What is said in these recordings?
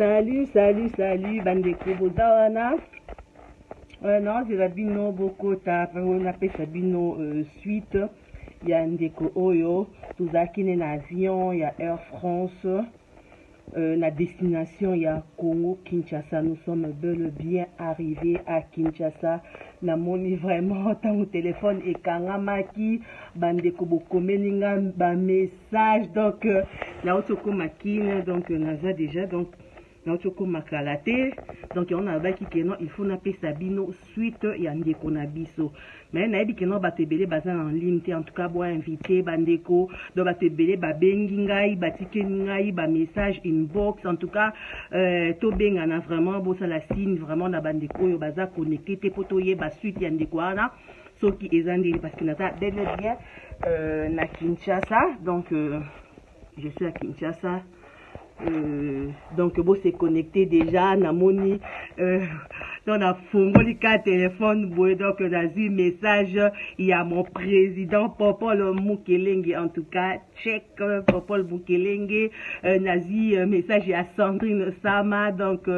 Salut, bandeko bozawana. Non, c'est Rabino Bokota, on appelle Sabino suite. Il y a Ndeko Oyo, tout ça qui est en avion, il y a Air France, la destination, il y a Congo Kinshasa. Nous sommes bel et bien arrivés à Kinshasa. Na moni vraiment tant au téléphone et kangamaki bandeko bokomelinga ba message donc na otoko makine donc naza déjà donc na otoko makalate donc on a baki keno il faut na pesa bino suite ya ndeko na biso mais na bi keno batebele baza en ligne en tout cas bo invité bandeko donc batebele ba bengi ngai batikeni ngai ba message inbox en tout cas to benga na vraiment bo sala signe vraiment na bandeko yo baza connecté te poto ye ba suite ya ndeko ana so ki ezandeli parce que nata bel bien na Kinshasa donc je suis à Kinshasa. Donc bon c'est connecté déjà namoni on a fongoli ka téléphone boy donc j'ai eu message il y a mon président Popol Moukelenge en tout cas check Popol Moukelenge nazi message à Sandrine Sama donc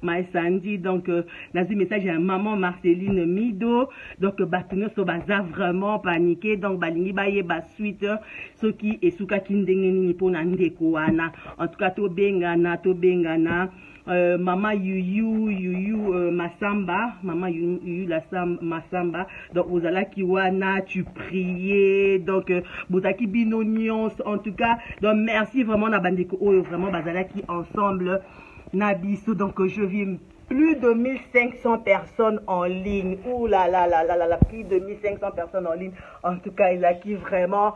ma Sandy donc nazi message à maman Marceline Mido donc batino so baza vraiment paniqué donc balingi baye ba suite ce qui est souka kindengeni pour na ndeko wana en tout cas to bengana maman Yuyu Masamba, maman Yuyu la Masamba, donc vous allez kiwana, tu prier, donc vous allez qui binonions, en tout cas, donc merci vraiment la bande de vraiment vous allez qui ensemble, nabiso, donc je vis plus de 1500 personnes en ligne, ouh là, plus de 1500 personnes en ligne, en tout cas il a qui vraiment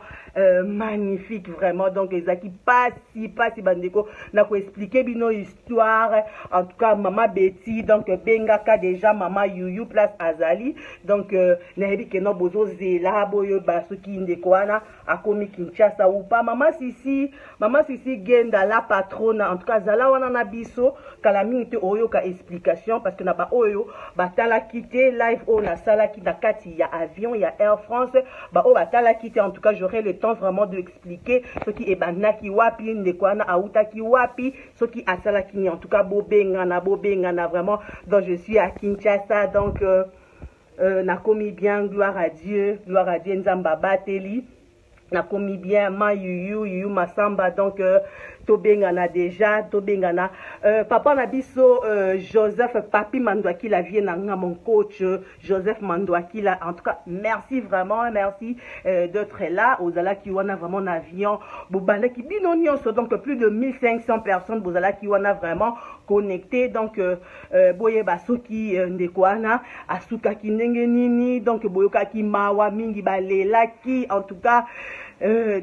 magnifique vraiment, donc il a qui pas si bandeko, n'a qu'à expliquer bino histoire, en tout cas maman Betty, donc bengaka déjà maman Yuyu place Azali, donc n'ayez que non bozo zela boyo baso ki ndekwana akomi Kinshasa ou pas, maman sisi genda la patronne, en tout cas zala wana na biso, kalami nte oyo ka explique parce que n'a pas oyo batala quitté live on a sala qui na kati ya avion ya Air France ba o batala quitté en tout cas j'aurai le temps vraiment de expliquer ce qui est banaki wapi ndekwana auta ki wapi ce qui a sala qui en tout cas bobenga na vraiment donc je suis à Kinshasa donc na komi bien gloire à Dieu nzamba bateli na komi bien ma yuyu masamba donc tobengana déjà tobengana papa na biso Joseph papi Mandouakila vient na mon coach Joseph Mandouakila en tout cas merci d'être là ozala ki wana vraiment na avion bobala ki binonyo donc plus de 1500 personnes bozala ki wana vraiment connecté donc boye basoki ndekwana asuka ki ndenge nini donc boyoka ki mawa mingi balela ki en tout cas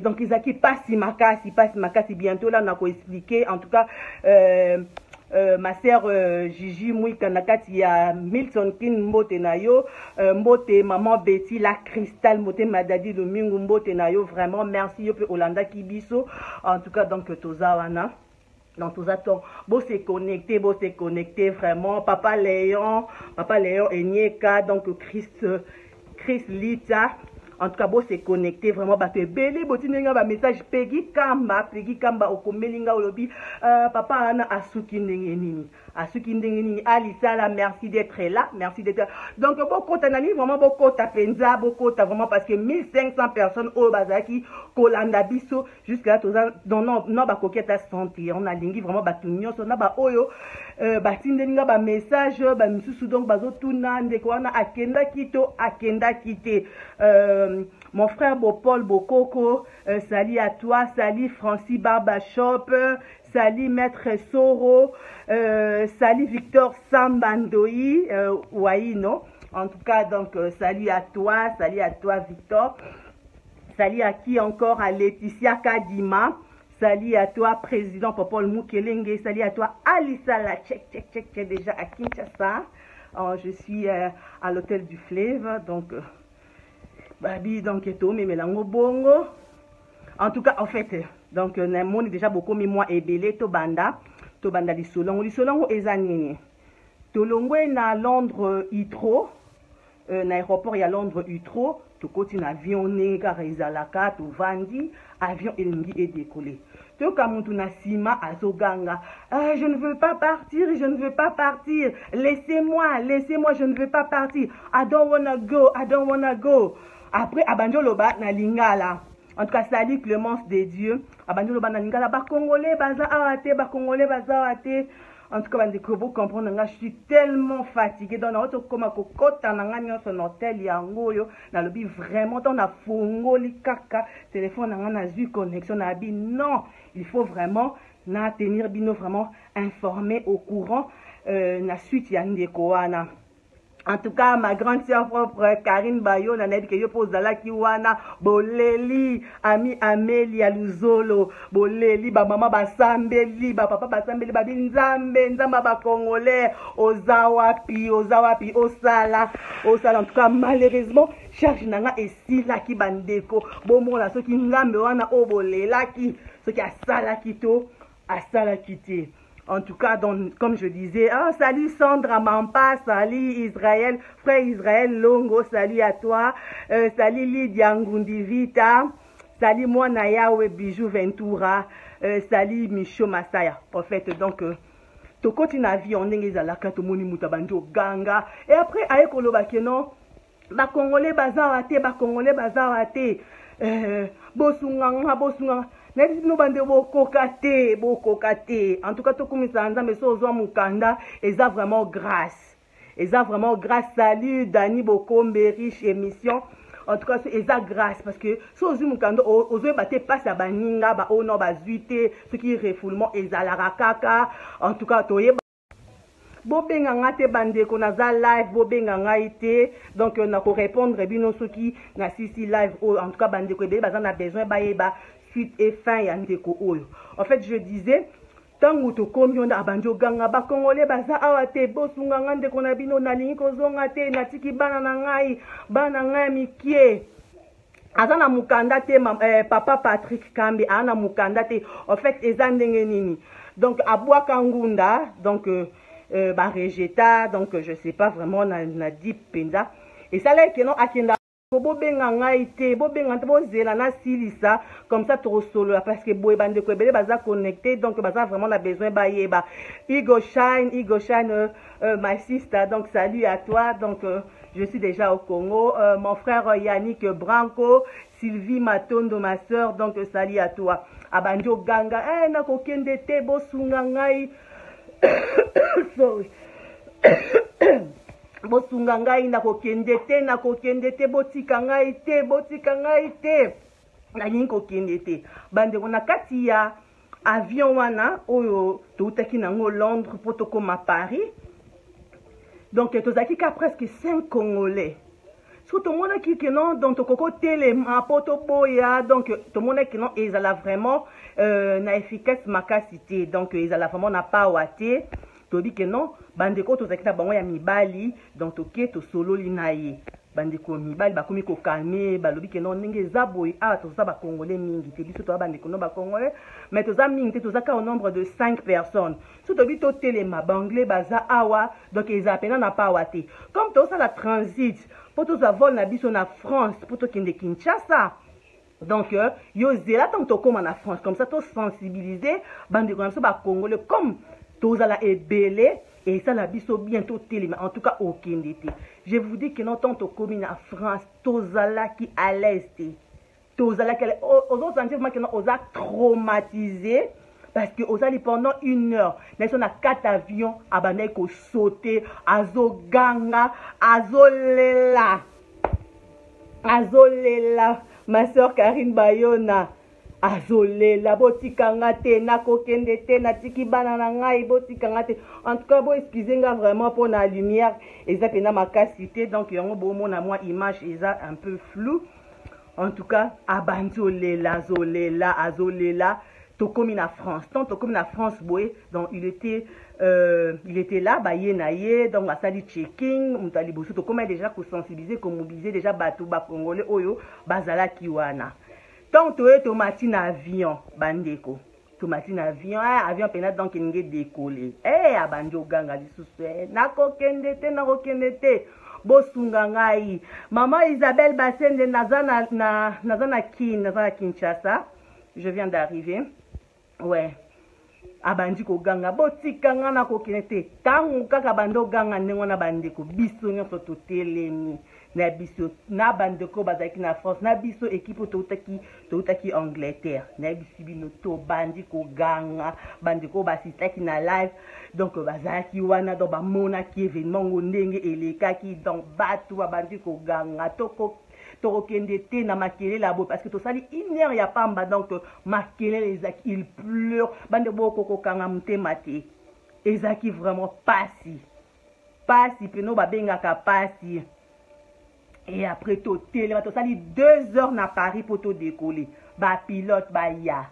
donc Isaki passe makasi bientôt là on a quoi expliquer en tout cas ma sœur Gigi Mouika nakati ya Milton Kim mbote nayo mbote maman Betty la cristal mbote madadi domingo mbote nayo vraiment merci yo pe Olanda kibiso en tout cas donc tozawana donc tous attend beau c'est connecté vraiment papa Léon et Nieka donc Chris Lita en tout cas, bon, c'est connecté vraiment. Parce que Bélé, botinenga ba message Peggy Kamba, okomelinga olobi, papa ana asuki ndengenini, Alissa La, merci d'être là, Donc, bon kota penza vraiment parce que 1500 personnes au Bazaki, Kolanda biso, jusqu'à toza, non, ba coquette à santé, on a lingi vraiment batunyo, on a ba oyo, batinenga ba message, ba misusu donc bazo tuna, ndekwana, akenda kite, mon frère Bopol Bokoko, salut à toi, salut Francis Barbachop, salut maître Soro, salut Victor Sambandoi, Waino, en tout cas donc salut à toi Victor, salut à qui encore, à Laetitia Kadima, salut à toi président Popol Moukelenge, salut à toi Alissa La, check déjà à Kinshasa, je suis à l'hôtel du Fleuve, donc... Babi, donc, mais la bongo. En tout cas, en fait, donc, on est déjà beaucoup, mais moi, et belé, to banda, li solongo, et zanini. Tolongo, na Londres, Heathrow, l'aéroport, il y a Londres, Heathrow, to continue avion, car ils à la carte, ou vandi, avion, et décollé. Je ne veux pas partir, je ne veux pas partir. Laissez-moi, laissez-moi, je ne veux pas partir. I don't wanna go, I don't wanna go. Après, Abanjoloba na lingala. En tout cas, salut Clémence des dieux. Abanjoloba na lingala, ba Congolais, baza awate, ba Congolais, baza awate. En tout cas, vous comprenez, je suis tellement fatiguée. Donc, je suis vraiment fatiguée. Non, il faut vraiment tenir vraiment informé au courant. La suite, il y a une décoana. En tout cas, ma grande sœur propre, Karine Bayo, nanette que yo posala kiwana, boleli, ami Amélie Aluzolo, boleli, ba maman basambeli, ba papa basambeli, ba binzambe, nzamba ba congolais, ozawapi, ozawapi, osala, osala. En tout cas, malheureusement, charge nanga et si la ki bandeko, bon mon la, ceux qui n'ambe wana, oh bolela ki, ceux qui a sala kité. En tout cas, donc, comme je disais, oh, salut Sandra Mampa, salut Israël, frère Israël Longo, salut à toi, salut Lidia Ngundi Vita, salut moi Nayawe Bijou Ventura, salut Micho Masaya. En fait, donc, tu continues à vivre en English à la carte moni mutabanjo ganga. Et après, aïe kolobakeno, ba Congolais bazawate, ba Congolais bazawate, bosunganga, bosunganga. En tout cas, tout comme ça, ils ont vraiment grâce. Ils ont vraiment grâce. Salut, Dani Bokombe, riche émission. En tout cas, ils ont grâce. Parce que, si vous avez passe à Baninga, au nord, Zuité, ce qui est refoulement, ils ont la rakaka. En tout cas, vous avez Bobenganga te bande konaza live bobenganga ite donc on a ko répondre bino soki na sisi live en tout cas bande ko be bazana besoin ba yeba suite et fin ya ndeko oyo. En fait je disais tangu to komi on a banjo ganga ba congolais baza awate bosunga ngande ko na bino na lingi ko zonga te na tiki bana ngai mikie azana mukanda te papa Patrick Kambi ana mukanda te en fait ezandenge nini donc abwa kangunda donc bah rejeta donc je sais pas vraiment na deep penda et ça là que non akenda bobo benganga ité bobo benganga bo zela na silisa comme ça trop solo parce que boy bande ko bele baza connecté donc baza vraiment na besoin ba yeba Igo Shine my sister donc salut à toi donc je suis déjà au Congo mon frère Yannick Branco Sylvie Matondo ma sœur donc salut à toi abanjo ganga eh na ko kende te bo sunga ngai sorry. Bosunga ngai na kokendete botika ngai te na nyi kokendete bande kona kati ya avion wana oyo toutaki nango Londres po tokoma Paris donc tozaki ka presque 5 Congolais so tomona ki ke non donc tokoko telema po toboya donc tomona ki non ezala vraiment na efficace makasité donc ezala vraiment na pa waté to bi ke non bandeko tozaki na bango ya mibali donc toke to solo linaye bandeko mibali bakomi ko calmer balobi ke non ndenge eza boy a toza ba congolais mingi te biso to bandeko no ba congolais mais toza mingi te tozaka au nombre de 5 personnes so to bi to telema banglais baza awa donc eza pena na pa waté comme toza la transit pour tous avoir na biso na France pour to kende Kinshasa. Donc, yo zela tant to comme en France, comme ça, to sensibiliser, bande comme ça, ba Congolais, comme tous à la ébélé, et ça, la biso bientôt télé, mais en tout cas, aucun d'été. Je vous dis que non, tant to comme en France, tous à la qui à l'aise, tous à la qui à l'aise, aux autres sentiments qui nous a traumatisés. Parce que aux allez pendant 1 heure, nous on a 4 avions à banner qu'on sauter, à Zoganga, à Zolela, à Zolela. Ma soeur Karine Bayona, à Zolela, botikangate, na kokendete, na tiki bananangai, botikangate. En tout cas, bon excusez-moi vraiment pour la lumière, et ça pena ma cassité, donc il y a un beau mot à moi image, et ça un peu flou. En tout cas, à Banzolela, Zolela, à Zolela. Tokomi na France, tant Tokomi na France boy, donc il était là, bah yenaye, donc à sali checking, on t'a dit bossou, Tokomi déjà qu'on sensibiliser, qu'on mobiliser déjà bateau, bah congolais, oyo, bazala kiwana. Tant toi tomatine avion, bandeko, tomatine avion, avion pena donc il n'est décollé. Eh abanjo ganga di sousse, na kokendete, bosungangai, maman Isabelle Basende nazana Kinshasa, je viens d'arriver. Ouais. Abandi ko ganga boti kanga na ko kinete tangu kaka bando ganga nengo na bandeko biso nyoso to telemi na biso na bandeko bazaki na France na biso equipe to utaki Angleterre na bisibino to bandiko ganga bandeko basitaki na live donc bazaki wana donc ba mona ki événement ngondenge eleka ki donc batu bandiko ganga toko Torokendete na makele la bo parce que to sali iner ya pamba donc makele les aki il pleure bande boko kokanga mtemate ezaki vraiment passi peno ba benga ka passi et après to télé to sali 2 heures na Paris pour to décoller ba pilote ba ya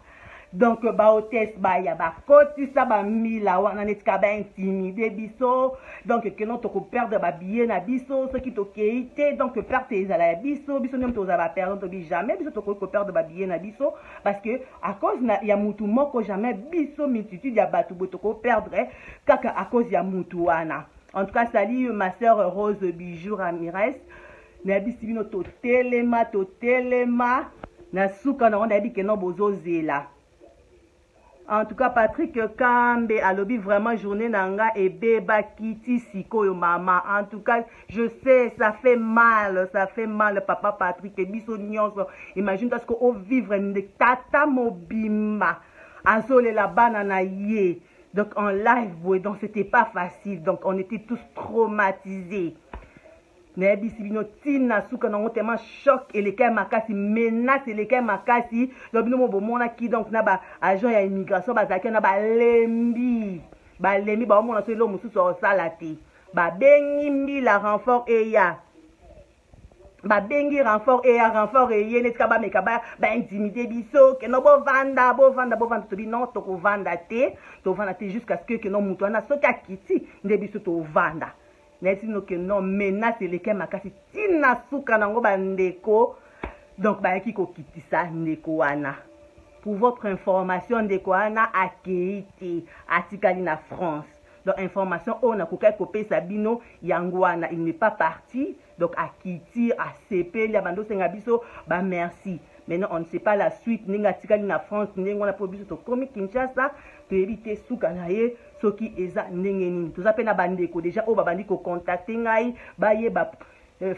donc ba hôtesse ba ya ba koti sa ba mila wana netika ba intimide biso donc que non to ko perdre ba billet na biso ce qui to keité donc perte ezala ya biso biso nem to za ba perdre to bi jamais biso to ko perdre ba billet na biso parce que à cause na ya mutu moko jamais biso multitude ya batu boto ko perdre kaka à cause ya mutu wana en tout cas salut ma sœur Rose Bijou Ramirez na bisibino to telema na souka na onda bi que non bozo zela. En tout cas, Patrick Kambi a lobby vraiment journée nanga et Béba Kiti siko yo maman. En tout cas, je sais, ça fait mal, papa Patrick et biso nyonso. Imagine parce qu'on vivre une tata mobima. Azole la banana yé. Donc en live, donc c'était pas facile. Donc on était tous traumatisés. Mais bisibino tina souka nango tellement choc et les makasi menace et les makasi lobino mo bomona ki donc na ba agent ya immigration bazaki na ba lembi ba mona so lo mususu osala te ba bengi mbi la renfort e ya ba bengi renfort e ya netika ba meka ba intimider biso ke no bo vanda to bi non to vanda te jusqu'à ce que non muto na soka kiti nde biso to vanda. Non, menace les makasi tina souka nango bandeko donc baki ko kitisa nekoana pour votre information nekoana akeiti atikali na France donc information on a kokai kopé sabino yangoana il n'est pas parti donc akiti acp la bando senga biso ba merci maintenant on ne sait pas la suite ninga tikali na France ninga na probiso to komi Kinshasa to éviter souka na ye qui est à n'engeni tout appel à bandeko déjà au babandiko contacté ngai baye ba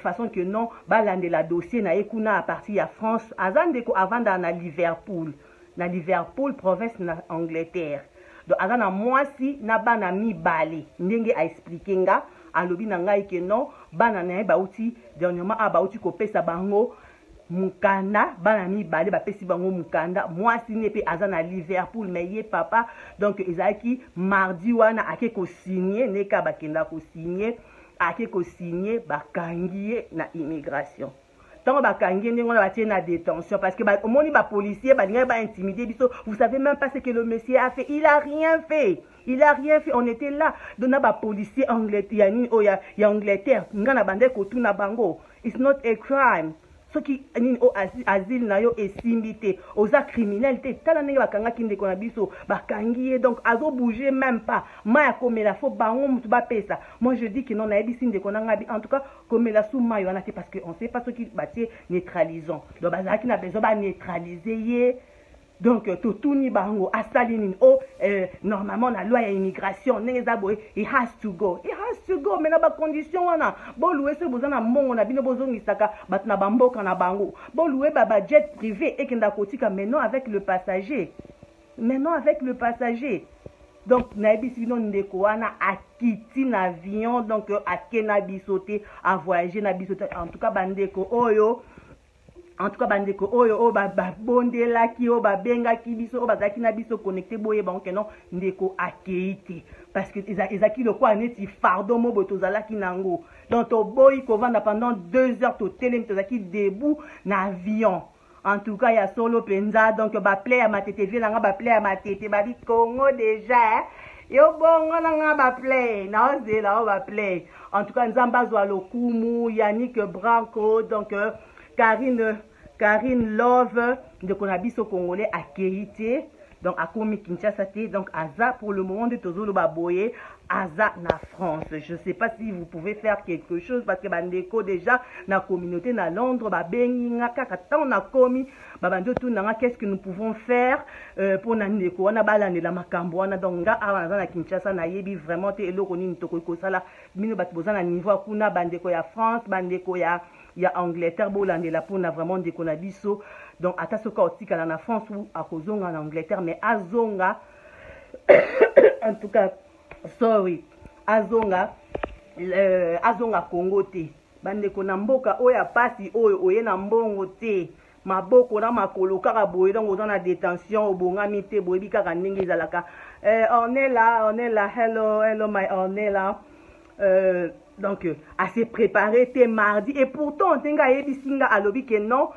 façon que non balande la dossier na ekuna à partir à France azandeko avant dans Liverpool na Liverpool province na Angleterre donc azana moi si na bana mi balé ndenge a expliquer nga alobi na ngai que non bana na ba outi dernièrement a ba outi ko pesa bango mukanda bana mi balé ba pesi bango mukanda moi signé pe azana Liverpool mais ye papa donc ezaki mardi wana akeko signé neka bakenda ko signé akeko signé bakangiye na immigration tant bakangiye ndengo na batie na détention parce que au moni ba policier ba ngai ba intimider biso vous savez même pas ce que le monsieur a fait il a rien fait on était là dona ba policier anglais yani o ya Angleterre ngana bande ko tuna bango it's not a crime qui nini o asile na yo esimbité aux criminels té tala nenge bakanga kinde ko na biso bakangié donc azo bouger même pas ma comme la faut bango mutu ba pesa moi je dis que non na ebisi ndeko na ngabi en tout cas comme la sous mayo na té parce que on sait pas ce qui bâtir neutralisant donc bazaki na besoin ba neutraliser yé donc tout ni bango asaline o normalement la loi ya immigration nenge za boy it has to go mais na ba condition wana bo louer ce bozana mongo na bino bozongisaka bat na bamboka na bango bo louer ba jet privé et kenda kotika maintenant avec le passager donc na bisino ndeko wana akiti na avion donc akena bisoté à voyager na bisoté en tout cas bandeko oyo bandeko oyo o ba bondela ki o ba benga ki biso o bazaki na biso connecté boye ba onke non ndeko akeiti parce que ezaki le quoi neti fardo mo botozala ki nango donc to boy ko vanda pendant 2 heures to telem tozaki debout na avion en tout cas ya solo penza donc ba play à ma tété vilanga ba play à ma tété ba bi Congo déjà yo bongo nanga ba play na ozela o ba play en tout cas nzamba zo alokumu Yannick Branco donc Karine Love de Konabiso Congolais a kérité donc à Congo Kinshasa donc Aza pour le moment de Tozolo Baboye Aza na France. Je ne sais pas si vous pouvez faire quelque chose parce que bandeko déjà na communauté na Londres ba bengi ngaka kata on a commis babando tout nanga qu'est-ce que nous pouvons faire pour nandeko wana balane la makambo wana donc nga avanza na Kinshasa na yebi vraiment te eloko ni ntoko ko sala mino bat bozana niveau kuna bandeko ya France bandeko ya Angleterre bolande la pona vraiment de konabiso donc ata soka otika na France ou à kozonga na Angleterre mais azonga en tout cas sorry azonga azonga Congo te bandeko na mboka oya pasi oyo oyena mbongo te maboko na makolo kaka boye donc ozana détention obongami te boyebi kaka ndenge ezalaka on est là hello hello my on est là donc à se préparer t'es mardi et pourtant tenga yebisinga alobi que non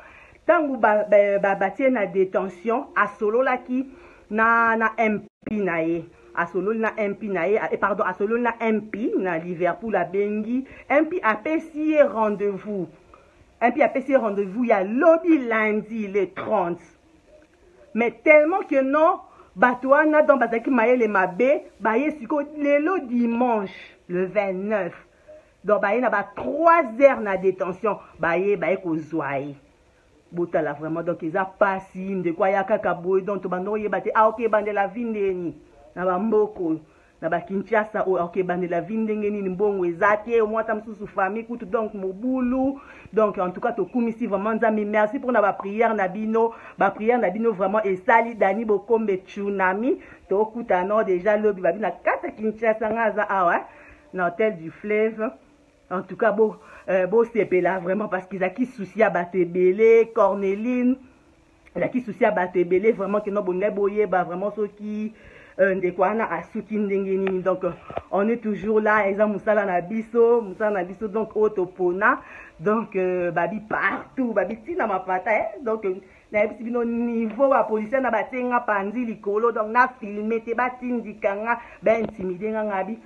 tangu batie na détention asololaki na MP na ye asololi na MP na ye pardon asololi na MP na Liverpool la bengi MP apesi rendez-vous il y a lobby lundi le 30 mais tellement que non batoana dans bazaki mayele mabe baye siko lelo dimanche le 29 donc baye na ba 3 heures na détention baye ko zwaye botala vraiment donc ils a passé de quoi ya kaka boy donc bando yebate ah OK bande la vindeni na ba mboko na ba Kinshasa OK bande la vindengeni mbongo ezate au moins tam sous famille kutu donc mobulu donc en tout cas to kumisi vraiment nzambe merci pour na ba prière na bino vraiment esali dani bokombe tsunami to kutana déjà lobi babi na kata Kinshasa ngaza awa na hôtel du fleuve en tout cas bon c'est là vraiment parce qu'ils a qui souci à Batebele, Cornéline, il a qui souci à Batebele vraiment que non bonnet boyer bah vraiment ceux qui des quoi na à soukindengeni donc on est toujours là exemple musala na biso donc otopona donc babi partout babi tina mapata donc na ebisi bino niveau à policier na batenga pandi likolo donc na filmer te batindikanga ben intimider ngabi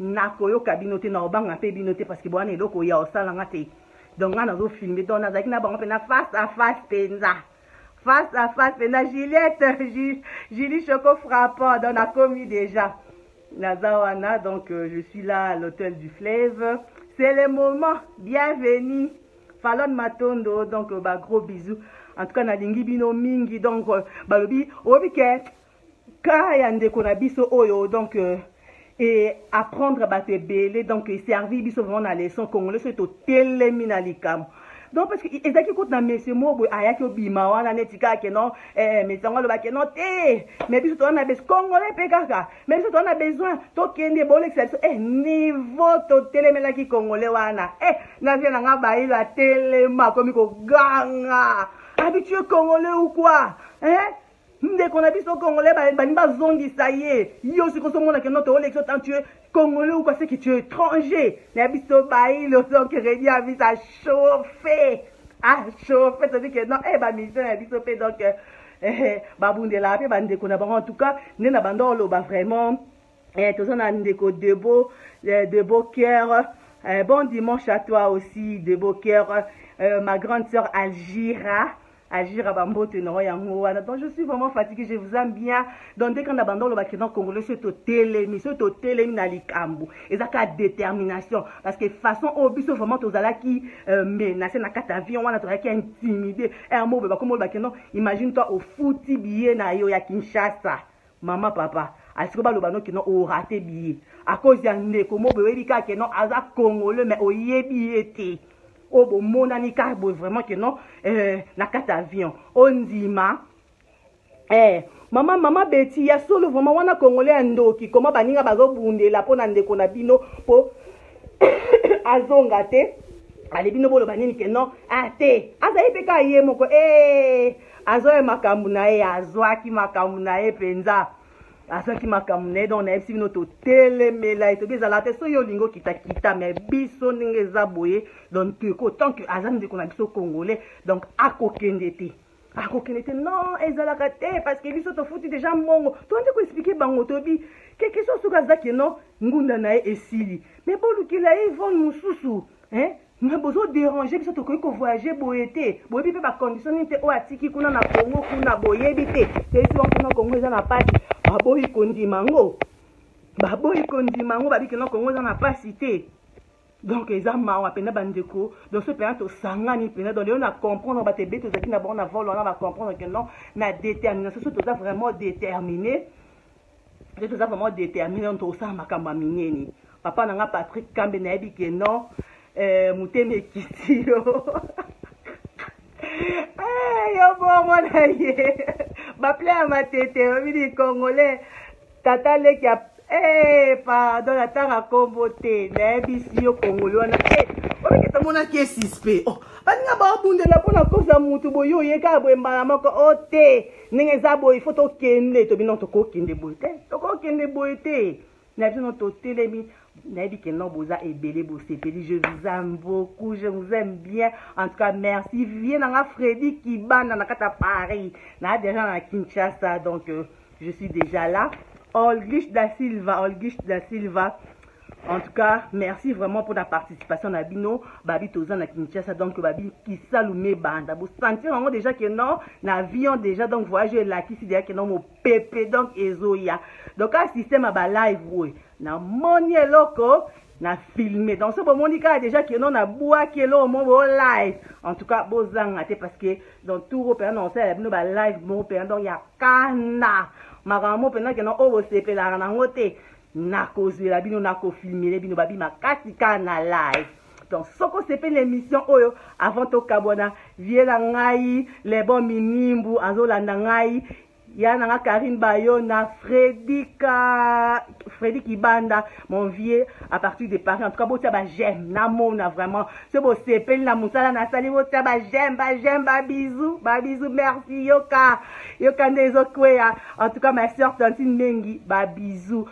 nakoyo kabinote na obanga pe binote parce que bwana eloko ya osalanga te donc ngana zo filmer donc nazaki na bango pe na face à face penza Juliette Julie Choco frappant donc na commis déjà nazawana donc je suis là à l'hôtel du fleuve c'est le moment bienvenue Falon Matondo donc bah gros bisous en tout cas na lingi bino mingi donc balobi obike ka ya ndeko na biso oyo donc et apprendre à battre belé donc servir biso vraiment na leçon congolais c'est au télémina likam donc parce que ezaki kota messe mo boy ayaki obima wana netika ke non mais sangalo ba ke non té mais biso to na besoin congolais pe kaka mais biso to na besoin to kende bon exception niveau to télémina ki congolais wana na vie na nga ba ilo a téléma komi ko ganga habitué congolais ou quoi dès qu'on a vu son Congolais, il va zongi, ça y est. Il y a aussi qu'on se montre que notre élection, tant tu es Congolais ou quoi, c'est que tu es étranger. Mais il y a le son qui réduit à vie, ça chauffer. Ah, chauffer, ça veut dire que non, eh, bah, mission, il y a vu donc, babounde la paix, bah, en tout cas, nous n'abandonnons pas vraiment. Et tout ça, on a de beaux cœurs. Bon dimanche à toi aussi, de beaux cœurs. Ma grande soeur Algira. Donc je suis vraiment fatiguée, je vous aime bien. Donc dès qu'on abandonne le Bakidon Congolais, c'est au télémi, na likambo. Et ça a détermination. Parce que façon au but, vraiment, tous ceux qui menacent la catavion, on a tous qui intimidé. Un mot, comme le Bakidon, imagine-toi au foutu billet na yo ya Kinshasa. Maman, papa, à ce que le Bakidon qui n'ont raté billet. À cause d'un écomo, le Bakidon qui n'ont pas Congolais, mais au yébillet. Oh bon mon anika vraiment que non la catavion on dit ma maman Betty ya solo vraiment wana congolais ndoki comment baninga bazobunde la pona ndeko na bino po azonga te ale bino bolo banini que non ate azayi peka ye moko azoye makambu na ye azwaki makambu na ye penza azoki makambu na ye donc na epsi bino to telemela to biza la te so yo lingo kita mais biso ninge za boye donc autant que azam de konabiso congolais donc akokendete non ezalaka te parce que biso to futi déjà mongo to ndeko expliquer bango to bi quelque chose suka zaki non ngunda na esili mais bon lukila ils vont mususu Mais besoin de déranger, parce que voyager, boété, boété, par condition, n'était au Atiki, qu'on a Congo, qu'on a boété, c'est sûr qu'on a Congo, on a pas, baboy kondi mango, babi que non Congo, on a pas cité. Donc les gens m'ont appelé bandeko, dans ce pays on s'engage, dans les on a comprendre, on va te bêter, on a bon, on a vol, on va comprendre que non, on a détermination, tout ça vraiment déterminé, tout ça vraiment déterminé, on trouve ça macamba miné. Papa n'a Patrick Kambi n'a dit que non. Mouteme Kiti yo. Eh yo bon mon aïe. Ba plein ma tete, mi di congolais. Tata le ki a eh pardon la tara komboté, na bisi yo congolais na eh. O mi ki tomona ki suspect. Oh, ba nga ba bunde la pona koza mutu boyo ye ka bo mbala moko ote. Ninge za boy faut to kende to bino to ko kende boyte. To ko kende boyte. Na bino to telemi. Je vous aime beaucoup, je vous aime bien. En tout cas, merci. Viens dans Freddy Kiba, dans à Paris. Là, déjà dans Kinshasa, donc je suis déjà là. Olgish da Silva, Olgish da Silva. En tout cas, merci vraiment pour la participation. Nabino, Babi Tozan à Kinshasa, donc Babi Kisalume Banda. Vous sentez vraiment déjà que non, n'avions déjà donc voyager là qui c'est déjà que non mon pépé donc Ezoya. Donc un système à live oui. Na monier loko na filmé dans ce moment là déjà que non na bois que là au moment live en tout cas bozang até parce que dans tout repère on sait nous ba live mon père donc il y a kana maramo pendant que non au CP la na ngote na cause la bino na ko filmer bino babi makati kana live donc soko CP l'émission oyo avant to kabona viela ngai les bons minimbu azola na ngai Yana Karine Bayo, na Freddy Kibanda, mon vieux, à partir de Paris. En tout cas, bon, j'aime, na mona vraiment. C'est beau, c'est peine, na moussa, na sali, bon, j'aime, ba bisou, merci, yoka, ndezokwea. En tout cas, ma soeur Tantine Mengi, ba bisou.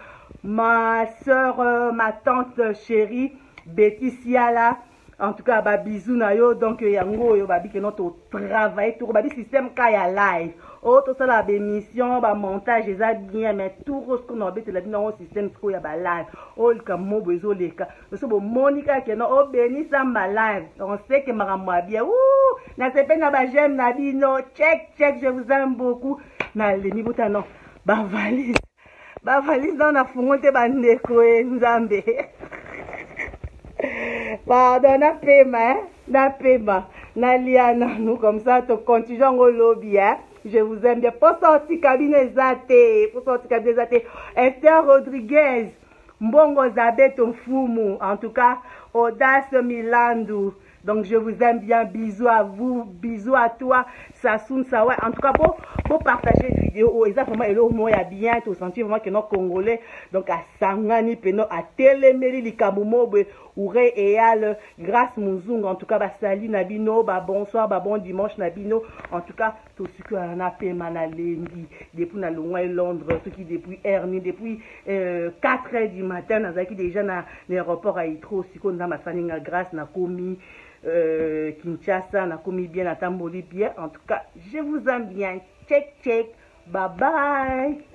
Ma soeur, ma tante chérie, Betty Siala. En tout cas, bah, bisous, na yo, donc, yango, yo, babi, que notre travail, tout, babi, système, kaya live. Oh, tout ça, la bémission, bah, montage, les a bien, mais tout, ce qu'on a, la vie, non, système, trop, ya, bah, live. Oh, le camo, bezo, les cas. Le sobo, monica, que non, oh, béni, ça, ma live. On sait que ma moi bien, ouh, na sepe, na, bah, j'aime, na, bi, non, check, je vous aime beaucoup. Na, les mi, bouta, non, bah, valise. Bah, valise, non, na, fongonte, bah, nekoe, nous, ambe. Pardon, na paiement, na liana, nous comme ça, tu continues au lobby, hein. Je vous aime bien. Pour sortir cabinet zaté. Esther Rodriguez, Mbongo Zabeto Fumu, en tout cas, Audace Milandou. Donc, je vous aime bien. Bisous à vous, bisous à toi, Sassoun Sawa. En tout cas, pour partager cette vidéo, exactement, et là, moi, il y a bien tout senti vraiment que nos Congolais, donc à Sangani, Peno, à Téléméri, Likabumobe, Ouré et Al, grâce Mouzung. En tout cas, bah, salut Nabino, bah, bonsoir, bah, bon dimanche Nabino. En tout cas, tout ce qu'on a fait, Manalengi, depuis Naloua et Londres, ceux qui depuis Ernie, depuis 4 heures du matin, Nazaki, déjà, dans l'aéroport à Heathrow, si qu'on a ma saninga grâce, n'a commis. Kinshasa, n'a commis bien, n'a tamboli bien. En tout cas, je vous aime bien. Check, bye bye.